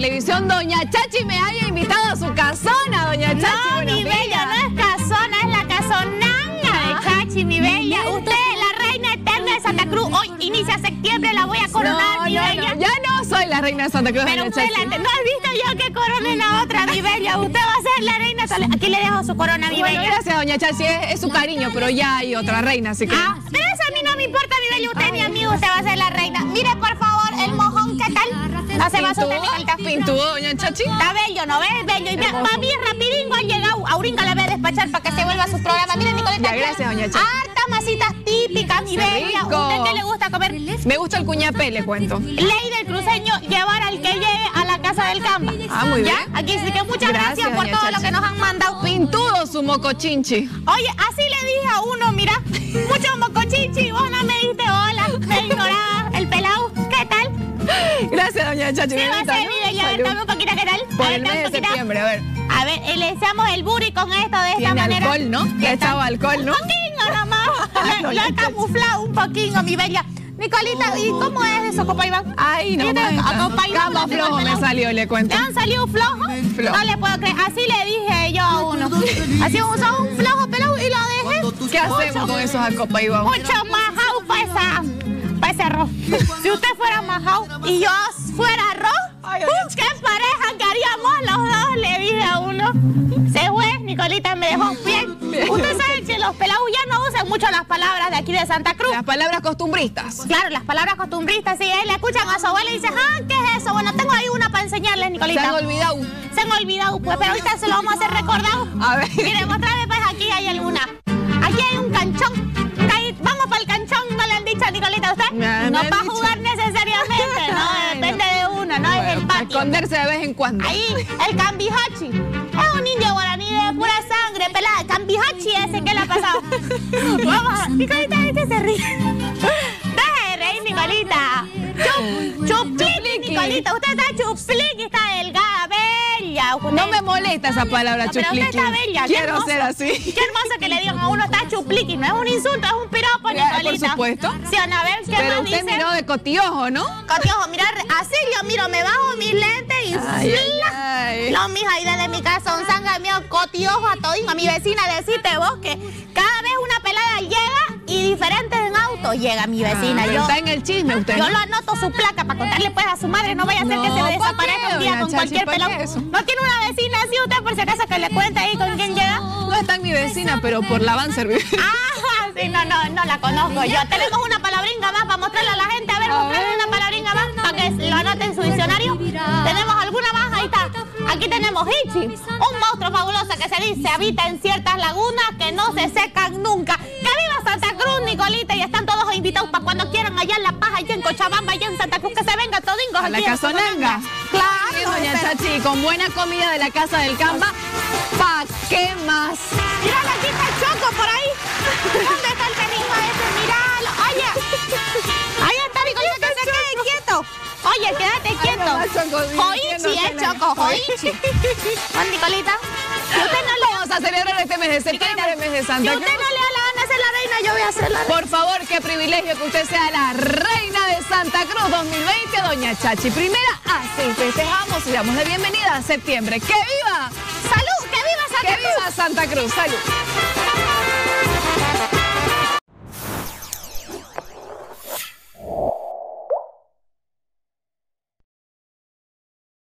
televisión, Doña Chachi me haya invitado a su casona, Doña Chachi. No, mi bella, no es casona, es la casonanga de Chachi, mi bella. Usted es la reina eterna de Santa Cruz. Hoy inicia septiembre, la voy a coronar, mi bella. No, ya no soy la reina de Santa Cruz, pero usted la, no has visto yo que corone la otra, mi bella. Usted va a ser la reina. Aquí le dejo su corona, mi bella. Gracias, Doña Chachi, es su cariño, pero ya hay otra reina, así que... Ah, pero eso a mí no me importa, mi bella. Usted, mi amigo, usted va a ser la reina. Mire, por favor, el mojón, ¿qué tal? No se va a soltar el cafín. ¿Tú, Doña Chachi? Está bello, ¿no ves? Bello. Y mami, rapidingo ha llegado. Auringa la voy a despachar para que se vuelva a sus programas. Miren, Nicolita. Ya, gracias, Doña Chachi. Hartas masitas típicas, mi bella. ¿Usted qué le gusta comer? Me gusta el cuñapé, le cuento. Ley del cruceño, llevar al que llegue a la casa del campo. Ah, muy bien. ¿Ya? Aquí sí que muchas gracias por todo lo que nos han mandado. Pintudo su mocochinchi. Oye, así le dije a uno, mira. Muchos mocochinchi. Vos no me dijiste hola. Me ignoraba el pelado. ¿Qué tal? Gracias, Doña Chachi. Sí, va a ser, mire, ya estamos un poquito, ¿qué tal? Por el mes de septiembre, a ver. A ver, le echamos el buri con esto de esta manera. Alcohol, ¿no? Le echaba alcohol, ¿no? Un poquito nomás. Lo ha camuflado un poquito, mi bella. Nicolita, ¿y cómo es eso, compa Iván? Ay, no, capa flojo me salió, le cuento. ¿Te han salido flojos? No le puedo creer. Así le dije yo a uno. Así usó un flojo pelado y lo dejé. ¿Qué hacemos con esos a compa Iván? Mucho más aupa ese arroz. Si usted fuera majao y yo fuera arroz, ¡qué pareja que haríamos los dos! Le dije a uno. Se fue, Nicolita me dejó bien. Usted sabe que los pelados ya no usan mucho las palabras de aquí de Santa Cruz. Las palabras costumbristas. Claro, las palabras costumbristas. Sí, le escuchan a su abuela y dicen, ah, ¿qué es eso? Bueno, tengo ahí una para enseñarles, Nicolita. Se han olvidado. Se han olvidado, pues, pero ahorita se lo vamos a hacer recordado. A ver. Mire, mostrarme, pues, aquí hay alguna. Aquí hay un canchón. Vamos para el canchón, no le han dicho a Nicolita, ¿usted? No para jugar necesariamente, no, depende de uno, no es el patio. Esconderse de vez en cuando. Ahí, el Cambijachi, es un indio guaraní de pura sangre, pelada, el Cambijachi ese que le ha pasado. Vamos, Nicolita, ¿viste? Se ríe. Deja de reír, Nicolita. Chupliqui, Nicolita, usted está chupliqui, está delgada, bella. No me molesta esa palabra, chupliqui. Pero usted está bella. Quiero ser así. Qué hermoso que le digan a uno, está chupliqui, no es un insulto, es un piropo, Nicolita. Por supuesto. Sí, a ver, ¿qué más dice? Pero usted miró de cotiojo, ¿no? Cotiojo, mirar, así yo miro, me bajo mis lentes y los mis ahí desde mi casa, un sangre mío, cotiojo a todín. A mi vecina deciste vos que cada vez una pelada llega y diferentes en auto llega mi vecina. Ah, yo, está en el chisme usted. Yo lo anoto su placa para contarle pues a su madre, no vaya a ser que se desaparezca un día con cualquier pelón. ¿No tiene una vecina así usted por si acaso que le cuenta ahí con quién llega? No está en mi vecina, pero por la van a servir. Ah, sí, no la conozco yo. Tenemos una palabringa más para mostrarle a la gente. A ver, mostrarle una palabringa más para que lo anote en su diccionario. Tenemos alguna más, ahí está. Aquí tenemos Ichi, un monstruo fabuloso que se dice habita en ciertas lagunas que no se secan nunca. Santa Cruz, Nicolita, y están todos invitados para cuando quieran allá en La Paz, allá en Cochabamba, allá en Santa Cruz, que se venga todingos aquí. La casonanga. Claro, Doña Chachi, con buena comida de la casa del Camba, ¿pa' qué más? Mirá, aquí está el Choco por ahí. ¿Dónde está el peligro ese? Miralo. Oye, ahí está, Nicolita, que se quede quieto. Oye, quédate quieto. Joichi es Choco, Joichi. Juan, Nicolita, si usted no le... Vamos a celebrar este mes de septiembre, el mes de Santa Cruz. Si usted no le da la gana a ser la reina, yo voy a ser la reina. Por favor, qué privilegio que usted sea la reina de Santa Cruz 2020, Doña Chachi. Primera, así festejamos y damos la bienvenida a septiembre. ¡Que viva! ¡Salud! ¡Que viva Santa Cruz! ¡Que viva Santa Cruz! ¡Salud!